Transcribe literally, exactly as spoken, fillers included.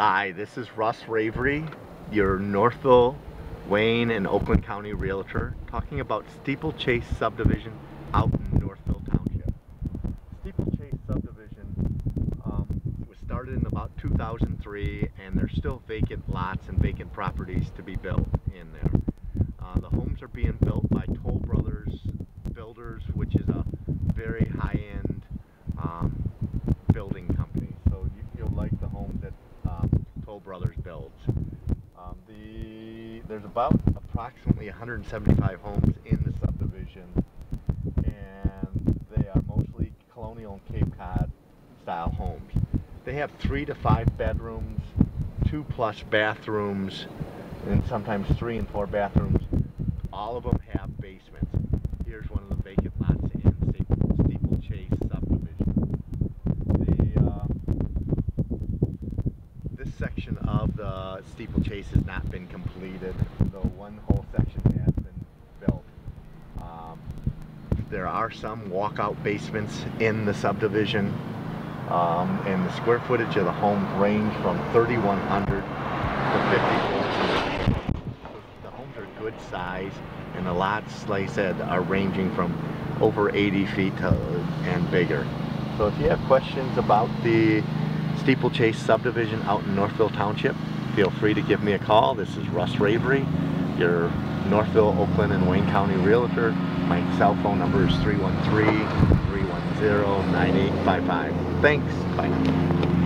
Hi, this is Russ Ravery, your Northville, Wayne, and Oakland County Realtor, talking about Steeplechase Subdivision out in Northville Township. Steeplechase Subdivision um, was started in about two thousand three, and there's still vacant lots and vacant properties to be built in there. Uh, the homes are being built by Toll Brothers Builders, which is a very high-end um, building company, so you, you'll like the home that Toll Brothers builds. Um, the, there's about approximately one hundred seventy-five homes in the subdivision, and they are mostly colonial and Cape Cod style homes. They have three to five bedrooms, two plus bathrooms, and sometimes three and four bathrooms. All of them have basements. Here's one of the vacant lots in Steeplechase Subdivision. The, uh, section of the steeplechase has not been completed, though one whole section has been built. Um, there are some walkout basements in the subdivision, um, and the square footage of the homes range from thirty-one hundred to fifty-four hundred. The homes are good size, and the lots, like I said, are ranging from over eighty feet to, and bigger. So if you have questions about the Steeplechase Subdivision out in Northville Township, feel free to give me a call. This is Russ Ravery, your Northville, Oakland, and Wayne County Realtor. My cell phone number is three one three, three one zero, nine eight five five. Thanks. Bye now.